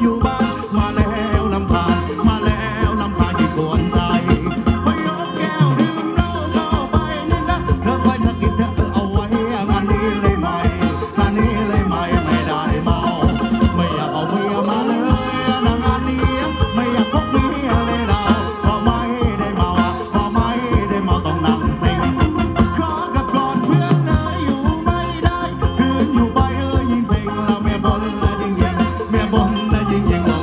อยู่บ้านมาแล้วลำพานมาแล้วลำพานที่กวนใจไปยกแก้วดื่มเหล้าเข้าไปนี่นะเธอคอยสะกิดเธอเอาไว้งานนี้เลยไหมงานนี้เลยไหมไม่ได้เมาไม่อยากเอาเมียมาเลยนะงานนี้ไม่อยากพกเมียเลยเราพอไม่ได้เมาพอไม่ได้เมาต้องนั่งซิ่งขอกับกลอนเพื่อนนะอยู่ไม่ได้คืนอยู่ไปยิ่งซิ่งเราเมียบนและยิ่งยิงเมียบน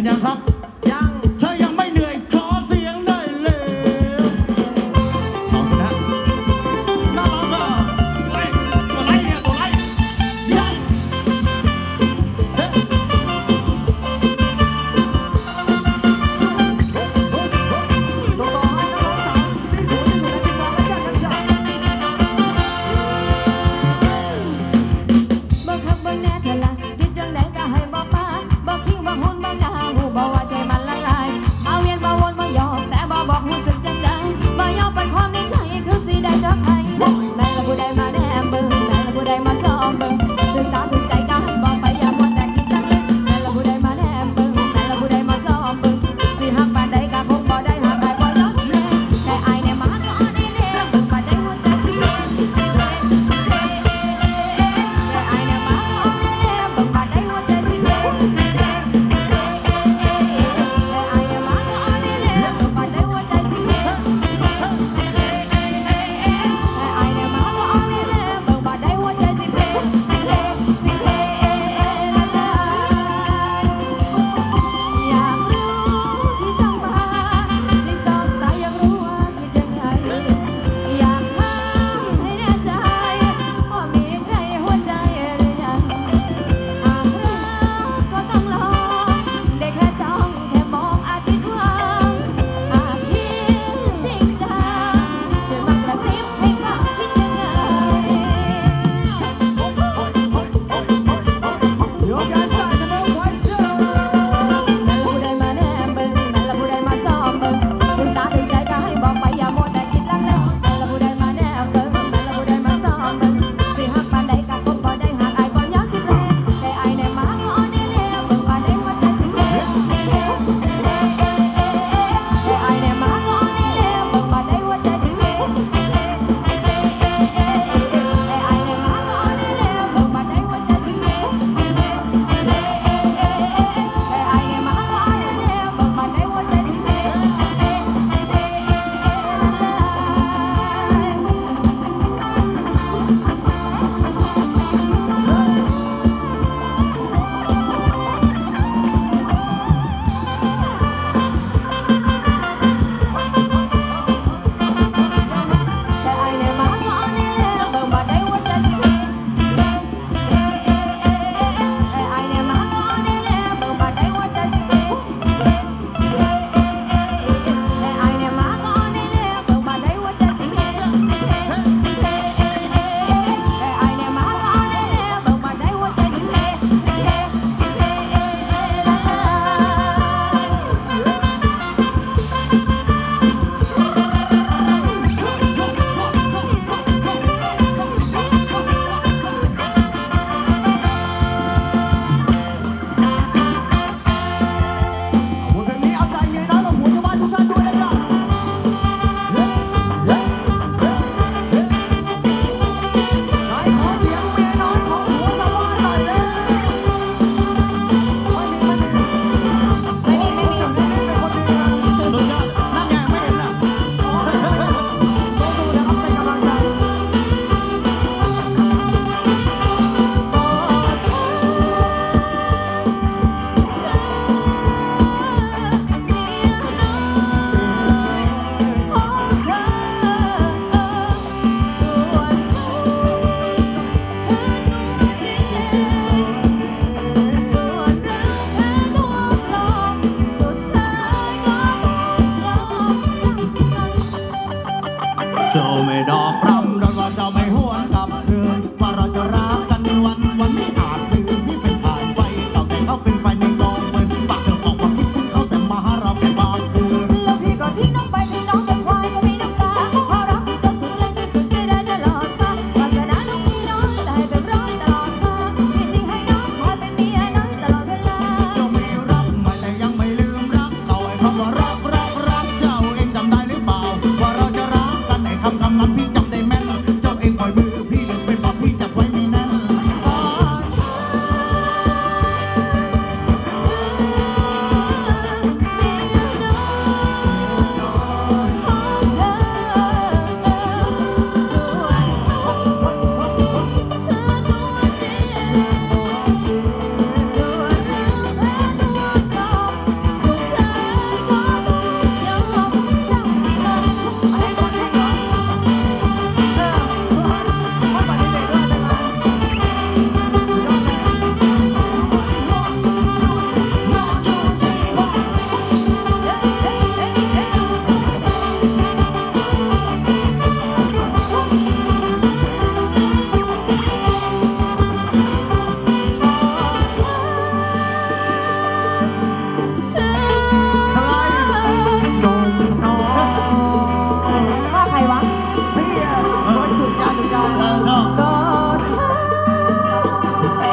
กันยังครับยังถ้ายังไม่เหนื่อยขอเสียงได้เลยขอบคุณนะน่ารักอ่ะตัวไล่เนี่ยตัวไล่ยังบอกคำว่าแน่เธอละคิดจังไหนก็ให้บอกมาบอกคิดว่าหุ่นบอกจะหาหูบอกว่า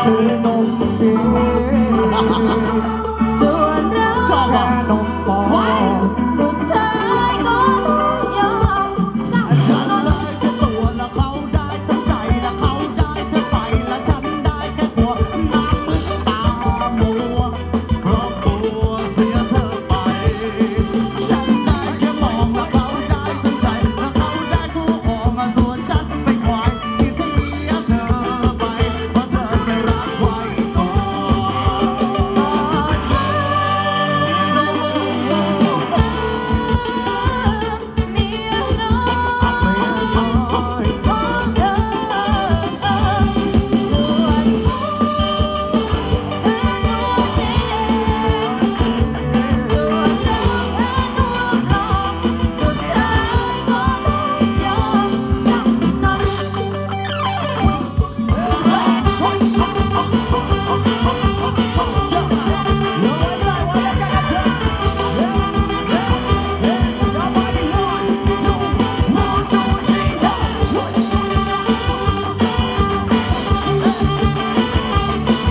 ซื้อนมจีนส่วนเราแค่นมปลอมสุดท้ายก็ต้องยอมจับฉันได้แค่ตัวและเขาได้ทั้งใจและเขาได้ทั้งไปและฉันได้แค่ตัวน้ำมือตามัวเพราะตัวเสียเธอไปฉันได้แค่มองและเขาได้ทั้งใจและเขาได้คู่ของส่วนฉันเป็นควายที่เสียเธอไปเพราะเธอไม่รักไว้ก่อนฉันเมียน้อยของเธอส่วนเขาคือรู้ใจส่วนเราแค่ตัวปลอมสุดท้ายก็ต้องยอมจับตอนเอาโยกไว้ครับมาวันนี้มาคุณเวทมีคาถามาฝากไว้ใ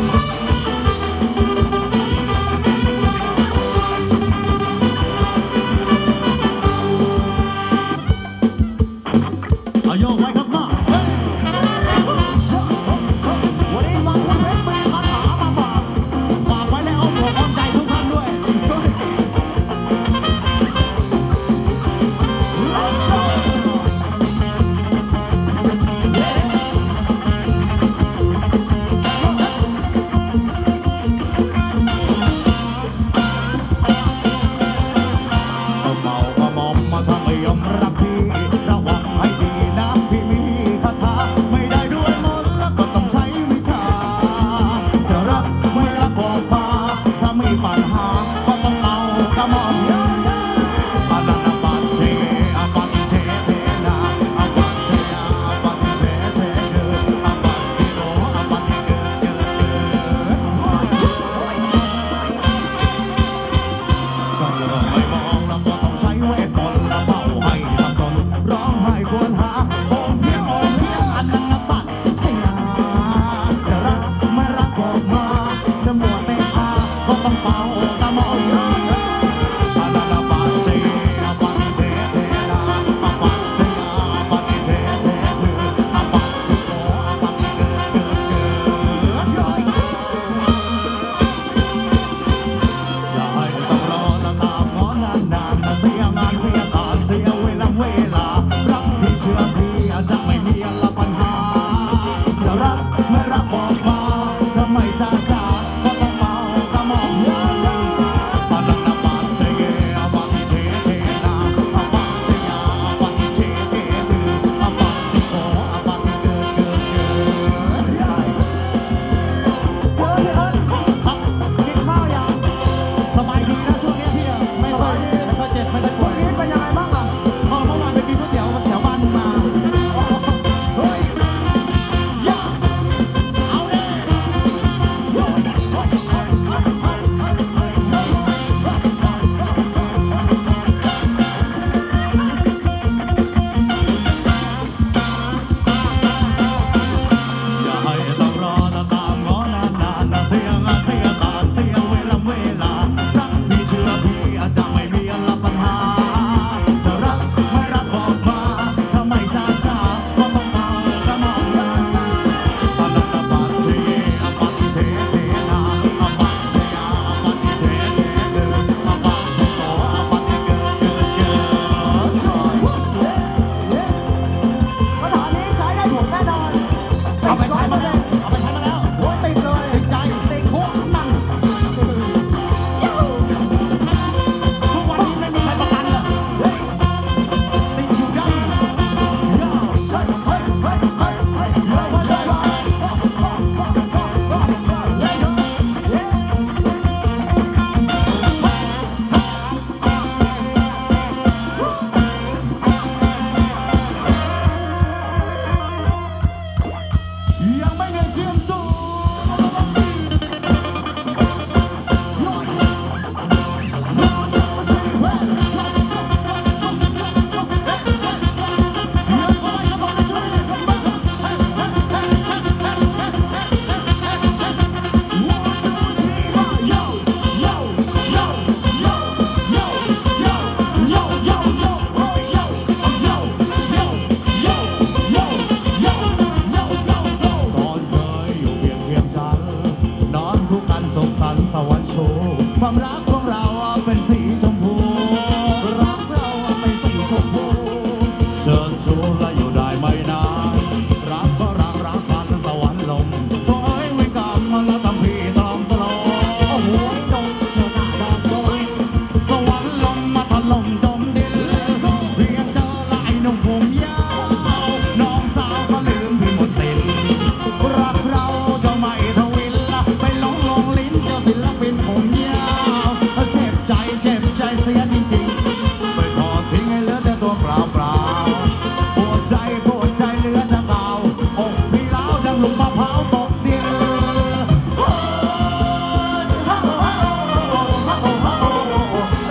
นอ้อมอกอ้อมใจทุกท่านด้วยเมาก็มอมมาทำไม่ยอมรับพี่ระวังให้ดีน้ำพี่มีคาถาไม่ได้ด้วยมนต์แล้วก็ต้องใช้วิชาจะรักไม่รักบอกมาถ้ามีปัญหาก็ต้องเมากระมอมอาณาบัตเชอาบัตเทเทนาอาบัตเชอาบัตเทเทเดออาบัตติโนอาบัตติเดอเดอเดอถ้าจะรักไม่มองแล้วก็ต้องใช้เวทมนต์และเป่าให้ทำตนร้องไห้ควรหาโอมเพียงอันนั้นบัดเชียจะรักไม่รักบอกมาจะมัวแต่พาก็ต้องเป่ากระมอมอาณาบัตเชอาบัตเทเทนาอาบัตเชอาบัตเทเทเดออาบัตติโนอาบัตติเดอเดอเดอ อย่าให้ต้องรอและตามง้อนานๆเสียงานเสียการเสียเวลารักพี่เชื่อพี่จะไม่มีละปัญหาจะรักไม่รักบอกมาทำไมจ้าก็ต้องเป่ากระหม่อมปานันบัตเชอาบัตติเทเทนาอาบัตเชอาบัตติเทเทเดออาบัตติโนอาบัตติเดอเดอเดอ เวิร์ดพี่เอิร์ธครับกินข้าวยังสบายดีนะช่วงเนี้ยพี่อะไม่ค่อยเจ็บไม่ค่อยป่ววัยนนี้เป็นยังไงบ้างอ่ะอ๋อเมื่อวานไปกินก๋วยเตี๋ยวแถวบ้านมึงมาเฮ้ย เอาเลย พูความรักของเราเป็นสีชมพูรักเราเป็นสีชมพูเชิญชวนและอยู่ได้ไม่นานรักก็รักรักกันสวรรค์ลงถอยไว้กันและทำพี่ตลอมตลอดหัวดงเธอหน้าดอกโดยสวรรค์ลงมาถล่มจมดินเรียงเจอลายนุ่งผมยาวน้องสาวก็ลืมพี่หมดสิ้นรักเราจะไม่ทวินละไปหลงลงลิ้นเจอศิลปินผมยาวเจ็บใจเจ็บใจเสียจริงๆไปทอดทิ้งให้เหลือแต่ตัวเปล่าเปล่าปวดใจปวดใจเหลือจะเบาอกพี่เล้าดังลุมมะพร้าวตกเดียว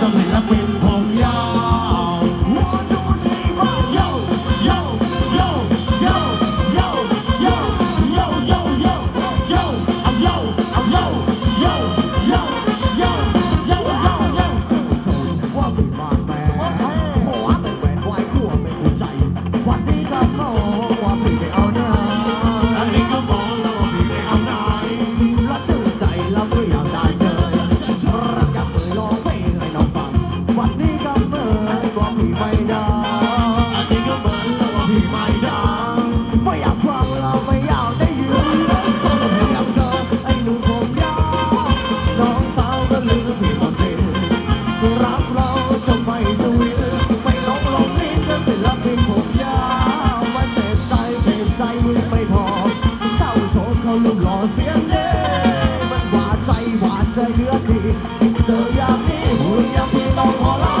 เจอศิลปินผมยาว One Two Three Four Yo Yo Yo Yo Yo Yo Yo Yo Yo Yo I'm Yo I'm Yo Yo Yo Yo Yo Yo Yo โชว์ว่าพี่มาแม่ขอโทษขอเป็นแหวนไว้กลัวไม่เข้าใจ วันนี้ก็โง่ว่าพี่ไม่เอาหน้า อันนี้ก็บอกแล้วว่าพี่ไม่เอาไหน รักชื่นใจแล้วก็อยากได้เธอ รักอยากเอ่ยร้องเพลงให้น้องฟัง วันนี้ก็เมื่อยว่าพี่ไม่ได้ อันนี้ก็เบื่อแล้วว่าพี่ไม่ได้ ไม่อยากฟังเราไม่อยากได้ยิน ไม่อยากเจอไอ้หนุ่มผมยาว น้องสาวก็ลืมพี่หมดสิ้น รักเราทำไมสวิต ไม่หลงหลงลิ้นเจอศิลปินผมยาวมันเจ็บใจมือไม่พอ เจ้าโชว์เขาลุกหล่อเสียงเด้มันหวานใจเหลือที เจออย่างนี้หุ่นอย่างพี่ต้องขอลา